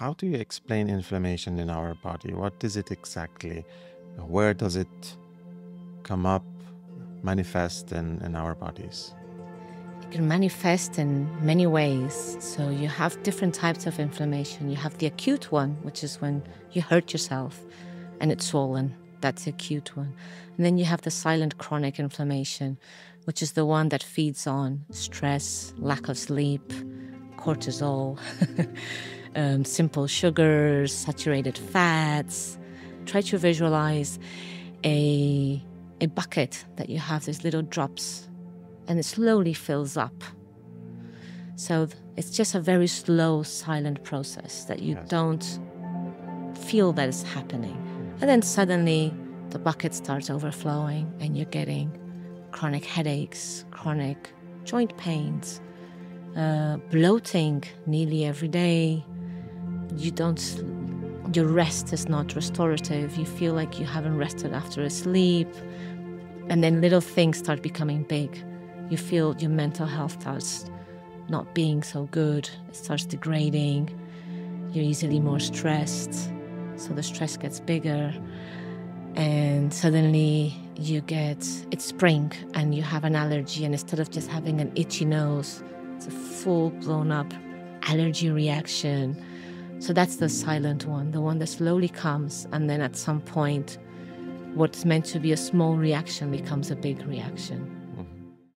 How do you explain inflammation in our body? What is it exactly? Where does it come up, manifest in our bodies? It can manifest in many ways. So you have different types of inflammation. You have the acute one, which is when you hurt yourself and it's swollen. That's the acute one. And then you have the silent chronic inflammation, which is the one that feeds on stress, lack of sleep, cortisol, simple sugars, saturated fats. Try to visualize a bucket that you have these little drops and it slowly fills up. So it's just a very slow, silent process that you don't feel that is happening. And then suddenly the bucket starts overflowing and you're getting chronic headaches, chronic joint pains, bloating nearly every day. Your rest is not restorative. You feel like you haven't rested after a sleep. And then little things start becoming big. You feel your mental health starts not being so good. It starts degrading. You're easily more stressed. So the stress gets bigger. And suddenly it's spring and you have an allergy. And instead of just having an itchy nose, it's a full blown up allergy reaction. So that's the silent one, the one that slowly comes, and then at some point what's meant to be a small reaction becomes a big reaction.